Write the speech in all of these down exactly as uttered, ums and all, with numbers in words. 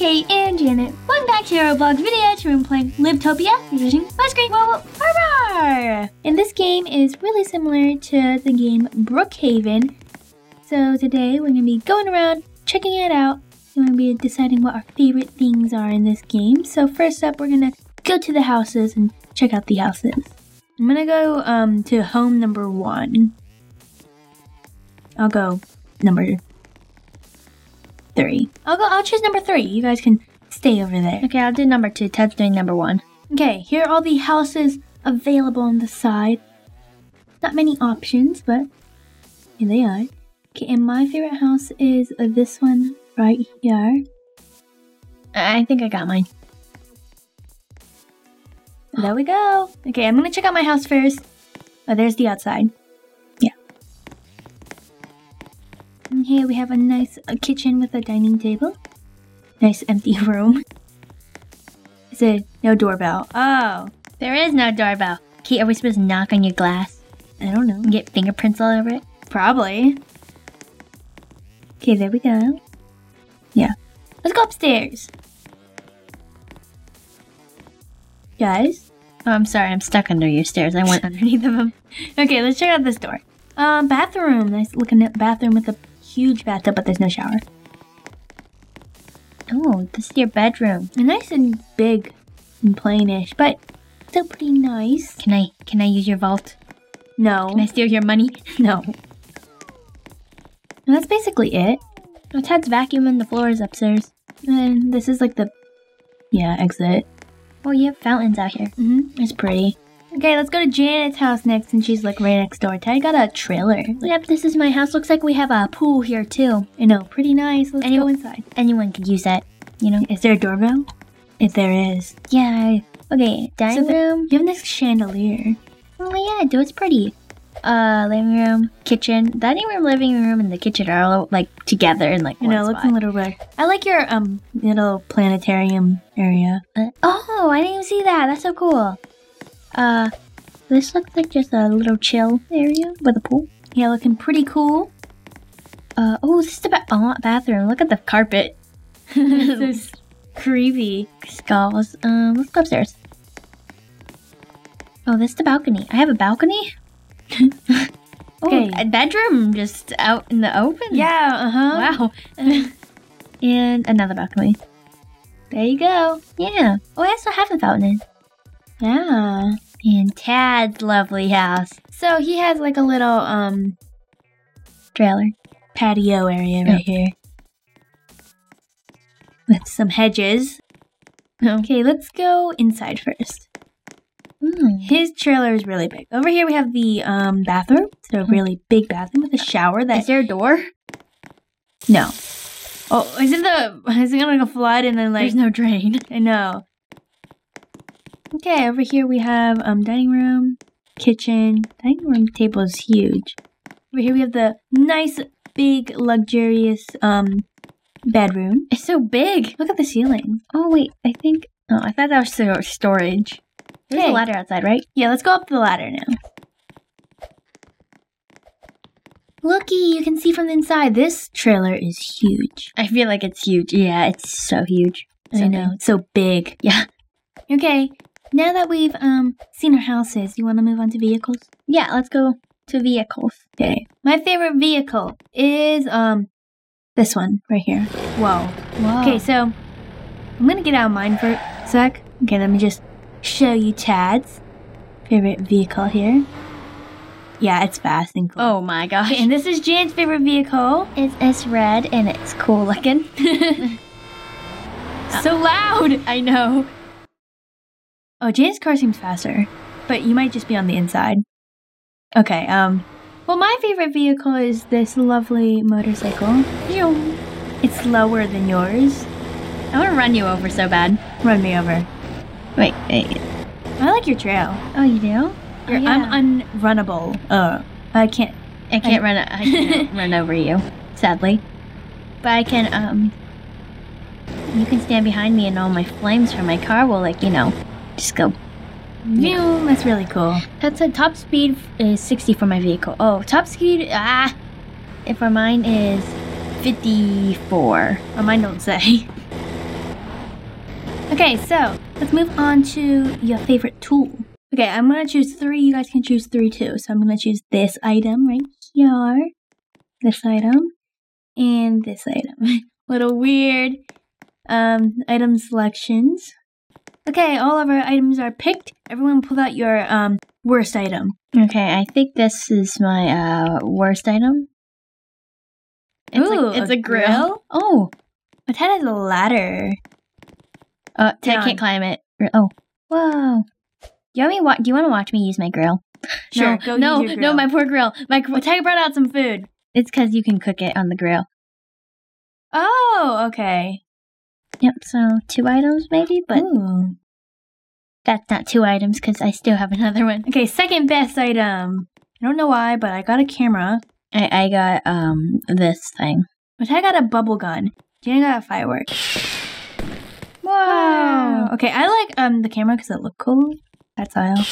Kate, and Janet. Welcome back to our blog video to I'm playing Livetopia using my screen mobile armor. And this game is really similar to the game Brookhaven. So today we're gonna be going around, checking it out, and we're gonna be deciding what our favorite things are in this game. So first up, we're gonna go to the houses and check out the houses. I'm gonna go um, to home number one. I'll go number three. I'll go, I'll choose number three. You guys can stay over there. Okay, I'll do number two. Ted's doing number one. Okay, here are all the houses available on the side. Not many options, but here they are. Okay, and my favorite house is this one right here. I think I got mine. There we go. Okay, I'm gonna check out my house first. Oh, there's the outside. And here we have a nice uh, kitchen with a dining table. Nice empty room. It said no doorbell. Oh, there is no doorbell. Kate, are we supposed to knock on your glass? I don't know. Get fingerprints all over it? Probably. Okay, there we go. Yeah. Let's go upstairs. Guys? Oh, I'm sorry. I'm stuck under your stairs. I went underneath of them. Okay, let's check out this door. Um, bathroom. Nice looking bathroom with a huge bathtub, but there's no shower. Oh, this is your bedroom. Nice and big and plainish, but still pretty nice. Can I can I use your vault? No. Can I steal your money? No. And that's basically it. Now Ted's vacuuming the floors upstairs. And this is like the yeah exit. Oh, you have fountains out here. Mm-hmm. It's pretty. Okay, let's go to Janet's house next, and she's like right next door. Ty got a trailer. Yep, this is my house. Looks like we have a pool here too. I know, pretty nice. Let's anyone, go inside. Anyone could use that, you know. Is there a doorbell? If there is. Yeah. Okay, dining so room. You have this chandelier. Oh yeah, dude, it's pretty. Uh, living room, kitchen. Dining room, living room, and the kitchen are all like together in like one spot. I know, looks a little weird. I like your um little planetarium area. Uh, oh, I didn't even see that. That's so cool. Uh, this looks like just a little chill area with a pool. Yeah, looking pretty cool. Uh, oh, this is the ba oh, bathroom. Look at the carpet. This is creepy. Skulls. Um, let's go upstairs. Oh, this is the balcony. I have a balcony? Okay. Oh, a bedroom just out in the open? Yeah, uh-huh. Wow. And another balcony. There you go. Yeah. Oh, I also have a fountain. Yeah, and Tad's lovely house. So he has like a little um trailer patio area right oh. here with some hedges. Okay, let's go inside first. Mm. His trailer is really big. Over here we have the um bathroom. It's a really big bathroom with a shower. That is there a door? No. Oh, is it the? Is it gonna go flood and then like? There's no drain. I know. Okay, over here we have um dining room, kitchen. Dining room table is huge. Over here we have the nice, big, luxurious um bedroom. It's so big. Look at the ceiling. Oh wait, I think. Oh, I thought that was storage. There's okay. a ladder outside, right? Yeah, let's go up the ladder now. Looky, you can see from the inside. This trailer is huge. I feel like it's huge. Yeah, it's so huge. So I know big. It's so big. Yeah. Okay. Now that we've um seen our houses, you want to move on to vehicles? Yeah, let's go to vehicles. Okay. My favorite vehicle is um this one right here. Whoa. Whoa. Okay, so I'm gonna get out of mine for a sec. Okay, let me just show you Tad's favorite vehicle here. Yeah, it's fast and cool. Oh my gosh. Okay, and this is Jan's favorite vehicle. It's, it's red and it's cool looking. So loud. I know. Oh, Jane's car seems faster, but you might just be on the inside. Okay, um, well, my favorite vehicle is this lovely motorcycle. It's slower than yours. I want to run you over so bad. Run me over. Wait, wait. I like your trail. Oh, you do? You're, oh, yeah. I'm unrunnable. Uh, I can't. I can't I, run. I can't run over you, sadly. But I can. Um, you can stand behind me, and all my flames from my car will, like, you know. Just go. Yeah. That's really cool. That's a top speed is sixty for my vehicle. Oh, top speed, ah. If our mine is fifty-four. Or mine don't say. Okay, so let's move on to your favorite tool. Okay, I'm gonna choose three. You guys can choose three too. So I'm gonna choose this item right here, this item, and this item. What a weird um, item selections. Okay, all of our items are picked. Everyone pull out your um, worst item. Okay, I think this is my uh, worst item. It's Ooh, a, it's a, a grill. grill? Oh, but that is a ladder. Uh, Ted can't climb it. Oh, whoa. Do you want me? Wa do you want to watch me use my grill? Sure. No, go no, use your grill. No, my poor grill. My grill. Tiger brought out some food. It's because you can cook it on the grill. Oh, okay. Yep. So two items maybe, but Ooh. That's not two items because I still have another one. Okay, second best item. I don't know why, but I got a camera. I I got um this thing. But I got a bubble gun. Jenna got a firework. Whoa. Wow. Okay, I like um the camera because it looked cool. That's aisle.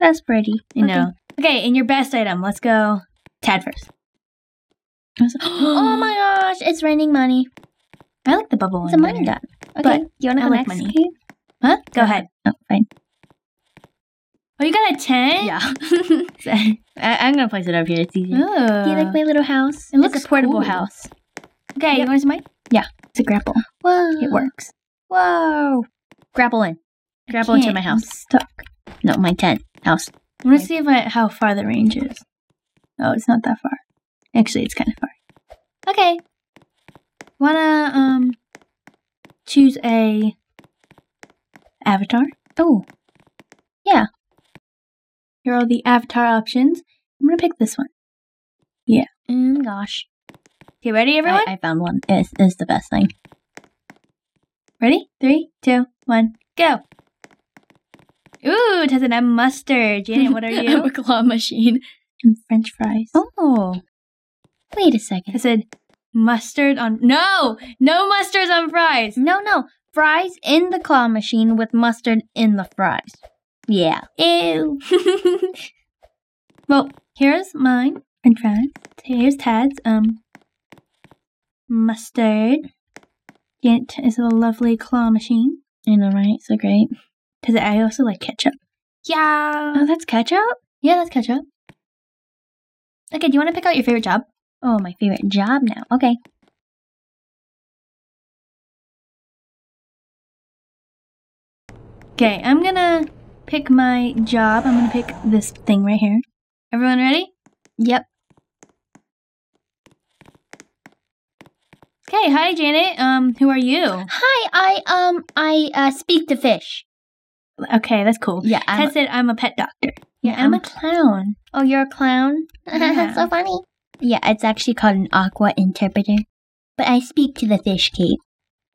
That's pretty. You okay. know. Okay, and your best item. Let's go. Tad first. Oh my gosh, it's raining money. I like the bubble. It's a money dot. Okay, but you want to go like next? Money. Huh? Go, go ahead. ahead. Oh, fine. Oh, you got a tent? Yeah. I, I'm gonna place it over here. It's easy. Oh. Do you like my little house? It looks it's a portable cool. house. Okay, yep. You want to mine? Yeah. It's a grapple. Whoa. It works. Whoa. Grapple in. Grapple into my house. I'm stuck. No, my tent house. I'm gonna my see if I, how far the range is. Oh, it's not that far. Actually, it's kind of far. Okay. Wanna um choose a avatar? Oh, yeah. Here are the avatar options. I'm gonna pick this one. Yeah. Mm, gosh. Okay, ready, everyone? I, I found one. It is the best thing. Ready? Three, two, one, go. Ooh, it has an M mustard. Janet, what are you? I'm a claw machine. And French fries. Oh. Wait a second. I said mustard on... No! No mustards on fries! No, no. Fries in the claw machine with mustard in the fries. Yeah. Ew. Well, here's mine. French fries. Here's Tad's. Um, mustard. It is a lovely claw machine. I know, right? So great. Because I also like ketchup. Yeah. Oh, that's ketchup? Yeah, that's ketchup. Okay, do you want to pick out your favorite job? Oh, my favorite job now. Okay. Okay, I'm gonna pick my job. I'm gonna pick this thing right here. Everyone ready? Yep. Okay, hi Janet. Um, who are you? Hi, I um I uh speak to fish. Okay, that's cool. Yeah, I said I'm a pet doctor. Yeah, I'm, I'm a clown. Oh, you're a clown? Yeah. That's so funny. Yeah, it's actually called an aqua interpreter. But I speak to the fish, Kate.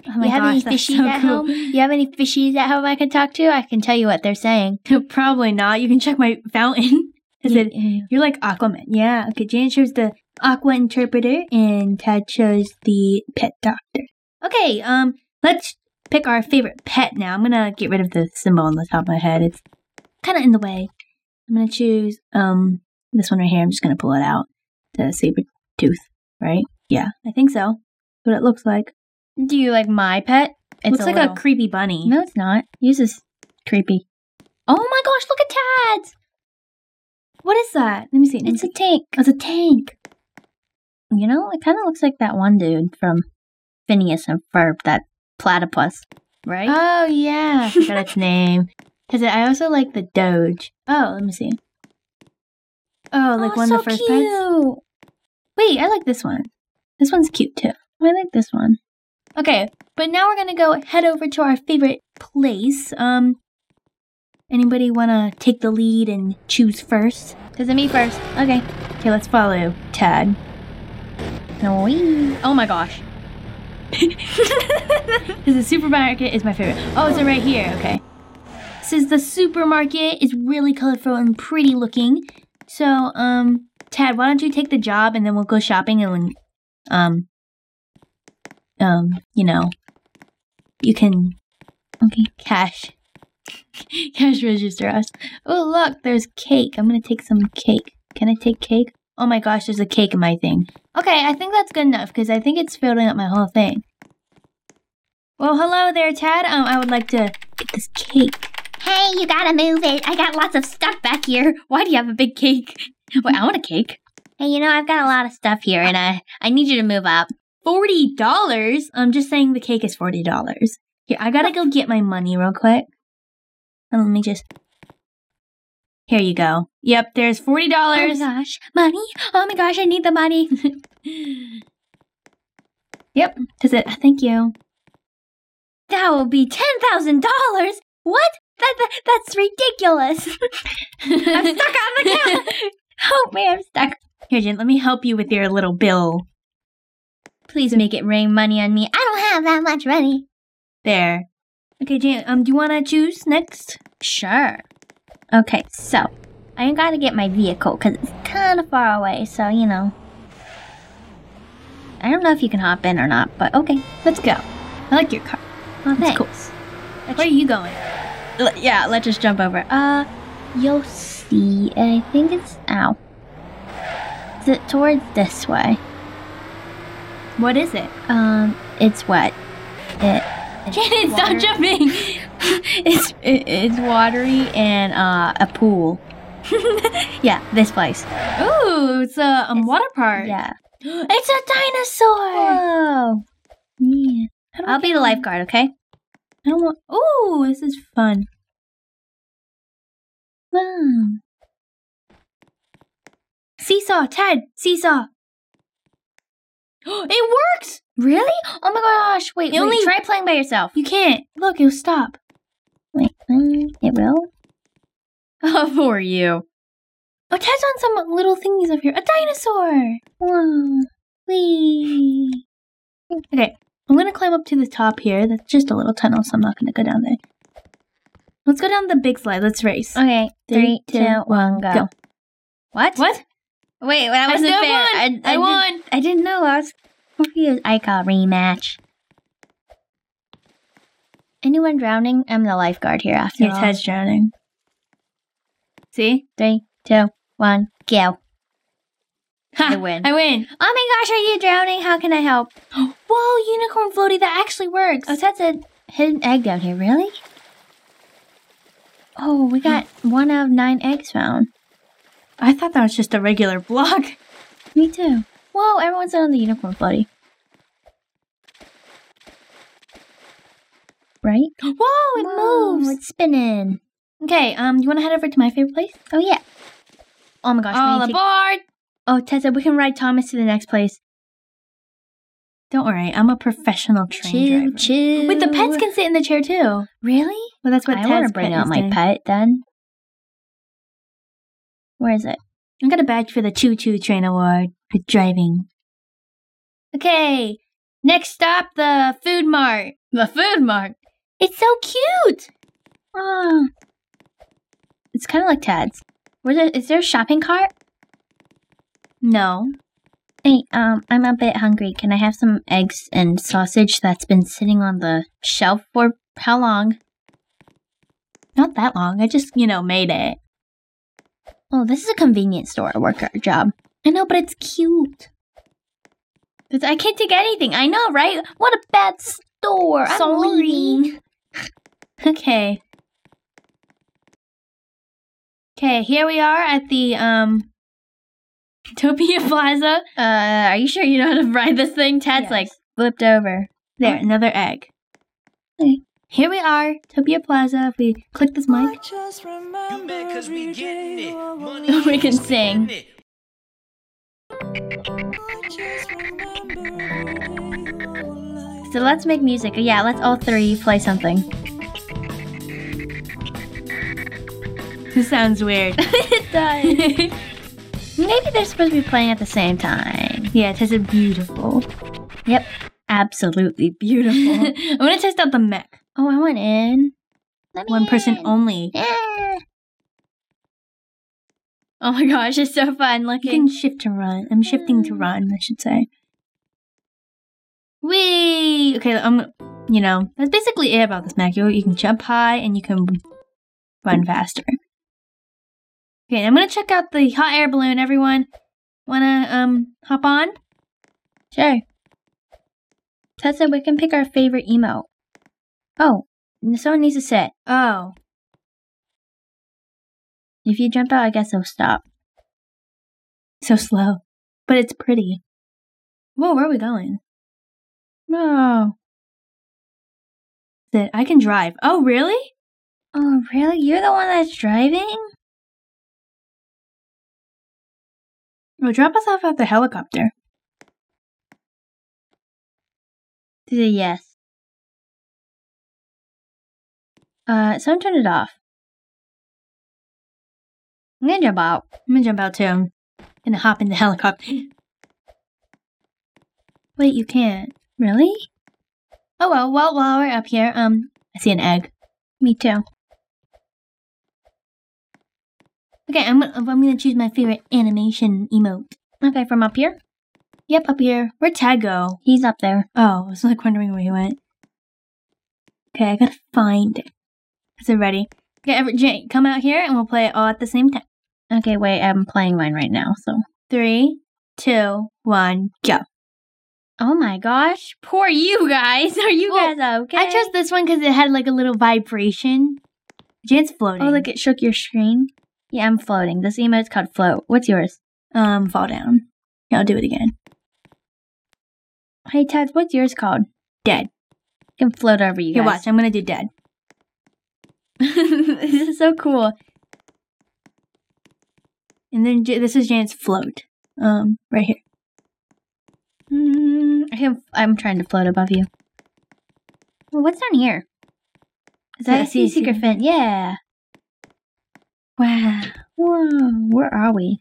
Oh my you have gosh, any fishies so at cool. home? You have any fishies at home I can talk to? I can tell you what they're saying. Probably not. You can check my fountain. I said, yeah. You're like Aquaman. Yeah. Okay, Janet chose the aqua interpreter, and Tad chose the pet doctor. Okay, um, let's pick our favorite pet now. I'm going to get rid of the symbol on the top of my head. It's kind of in the way. I'm going to choose um this one right here. I'm just going to pull it out. The saber tooth, right? Yeah, I think so. What it looks like. Do you like my pet? It looks a like little... a creepy bunny. No, it's not. Yours is creepy. Oh my gosh, look at Tad's! What is that? Let me see. Let me it's see. a tank. Oh, it's a tank. You know, it kind of looks like that one dude from Phineas and Ferb, that platypus, right? Oh, yeah. I forgot its name. Because I also like the Doge. Oh, let me see. Oh, like oh, one so of the first cute. pets? Wait, I like this one. This one's cute, too. I like this one. Okay, but now we're going to go head over to our favorite place. Um, Anybody want to take the lead and choose first? Is it me first? Okay. Okay, let's follow Tad. Oh my gosh. This is a supermarket is my favorite. Oh, it's right here. Okay. This is the supermarket. It's really colorful and pretty looking. So, um, Tad, why don't you take the job and then we'll go shopping and, um, um, you know, you can, okay, cash, cash register us. Oh, look, there's cake. I'm going to take some cake. Can I take cake? Oh my gosh, there's a cake in my thing. Okay, I think that's good enough because I think it's filling up my whole thing. Well, hello there, Tad. Um, I would like to get this cake. Hey, you gotta move it. I got lots of stuff back here. Why do you have a big cake? Well, I want a cake. Hey, you know, I've got a lot of stuff here, and I, I need you to move up. forty dollars? I'm just saying the cake is forty dollars. Here, I gotta go get my money real quick. And let me just... Here you go. Yep, there's forty dollars. Oh my gosh, money? Oh my gosh, I need the money. Yep, that's it. Thank you. That will be ten thousand dollars? What? That, that, that's ridiculous. I'm stuck on the count. Help me, I'm stuck. Here, Jen, let me help you with your little bill. Please make it rain money on me. I don't have that much money. There. Okay, Jen, um, do you want to choose next? Sure. Okay, so I gotta get my vehicle because it's kind of far away, so you know. I don't know if you can hop in or not, but okay, let's go. I like your car. Oh, thanks. That's cool. Where are you going? L yeah, let's just jump over. Uh, you'll see. I think it's ow. Is it towards this way? What is it? Um, it's what? It. Janet, stop jumping! it's it, it's watery and uh, a pool. Yeah, this place. Ooh, it's a um, it's, water park. Yeah. It's a dinosaur! Whoa! Yeah. I'll be the lifeguard, okay? I don't want... Ooh, this is fun. Wow. Seesaw, Ted! Seesaw! It works! Really? Oh my gosh! Wait, wait only... try playing by yourself. You can't. Look, it'll stop. Wait, um, it will? Oh, for you. Oh, Ted's on some little thingies up here. A dinosaur! Whoa. Whee. Okay, I'm going to climb up to the top here. That's just a little tunnel, so I'm not going to go down there. Let's go down the big slide. Let's race. Okay, three, three two, two, one, go. go. What? What? Wait, that wasn't fair. I, I, I won. Did, I didn't know. I was confused. I call rematch. Anyone drowning? I'm the lifeguard here after all. Your Ted's drowning. See? Three, two, one, go. Ha, I win. I win. Oh my gosh, are you drowning? How can I help? Whoa, unicorn floaty. That actually works. Oh, Ted's a hidden egg down here. Really? Oh, we got one out of nine eggs found. I thought that was just a regular block. Me too. Whoa, everyone's on the unicorn floaty. Right? Whoa, it Whoa, moves. It's spinning. Okay, um, you want to head over to my favorite place? Oh, yeah. Oh, my gosh. All aboard! Take... Oh, Tessa, we can ride Thomas to the next place. Don't worry, I'm a professional train chill, driver. Chill. Wait, the pets can sit in the chair, too. Really? Well, that's what I want to bring out my pet, then. Where is it? I got a badge for the Choo Choo Train Award for driving. Okay, next stop, the food mart. The food mart. It's so cute. Oh. It's kind of like Tad's. Where's it? Is there a shopping cart? No. Hey, um, I'm a bit hungry. Can I have some eggs and sausage that's been sitting on the shelf for how long? Not that long. I just, you know, made it. Oh, this is a convenience store worker job. I know, but it's cute. But I can't take anything. I know, right? What a bad store. Sorry. I'm leaving. Okay. Okay, here we are at the, um, Topia Plaza. Uh, are you sure you know how to ride this thing? Tad's, yes. like, flipped over. There, oh. Another egg. Okay. Here we are, Topia Plaza. If we click this mic, we can sing. So let's make music. Yeah, let's all three play something. This sounds weird. It does. Maybe they're supposed to be playing at the same time. Yeah, it tastes beautiful. Yep, absolutely beautiful. I'm going to test out the mech. Oh, I went in. Let me One in. person only. Yeah. Oh my gosh, it's so fun looking. You can shift to run. I'm shifting to run, I should say. Whee! Okay, I'm, you know, that's basically it about this mech. You, you can jump high and you can run faster. Okay, I'm going to check out the hot air balloon, everyone. Want to, um, hop on? Sure. Tessa, we can pick our favorite emote. Oh, someone needs to sit. Oh. If you jump out, I guess I'll stop. So slow. But it's pretty. Whoa, where are we going? No. That I can drive. Oh, really? Oh, really? You're the one that's driving? Well, drop us off at the helicopter. Yes. Uh, someone turn it off. I'm gonna jump out. I'm gonna jump out too. I'm gonna hop in the helicopter. Wait, you can't. Really? Oh well, well, while we're up here, um, I see an egg. Me too. Okay, I'm gonna, I'm gonna choose my favorite animation emote. Okay, from up here? Yep, up here. Where'd Tag go? He's up there. Oh, I was like wondering where he went. Okay, I gotta find it. Is it ready? Okay, every, Jay, come out here and we'll play it all at the same time. Okay, wait, I'm playing mine right now, so. Three, two, one, go. Oh my gosh. Poor you guys. Are you well, guys okay? I chose this one because it had like a little vibration. Jan's floating. Oh, look, it shook your screen. Yeah, I'm floating. This emote's called float. What's yours? Um, fall down. Yeah, I'll do it again. Hey, Taz, what's yours called? Dead. I can float over you guys. Here, watch. I'm going to do dead. This is so cool. And then this is Jan's float. Um, right here. Mm, I can, I'm trying to float above you. Well, what's down here? Is that I see a secret fin? Yeah. Wow. Whoa. Where are we?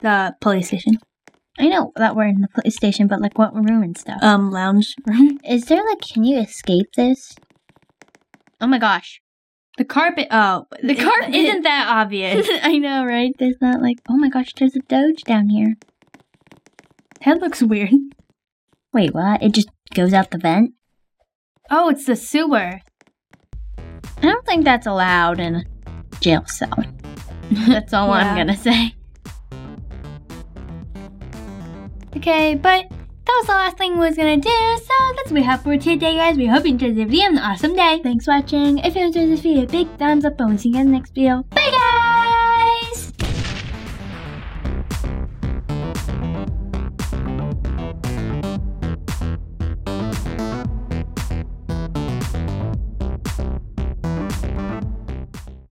The police station. I know that we're in the police station, but like what room and stuff? Um, lounge room. Is there like, can you escape this? Oh my gosh. The carpet, oh, the carpet isn't that obvious. I know, right? There's not like, oh my gosh, there's a Doge down here. That looks weird. Wait, what? It just goes out the vent? Oh, it's the sewer. I don't think that's allowed in a jail cell. That's all yeah. I'm gonna say. Okay, but that was the last thing we was gonna do, so that's what we have for today, guys. We hope you enjoyed the video and an awesome day. Thanks for watching. If you enjoyed this video, big thumbs up, and we'll see you guys in the next video. Bye, guys!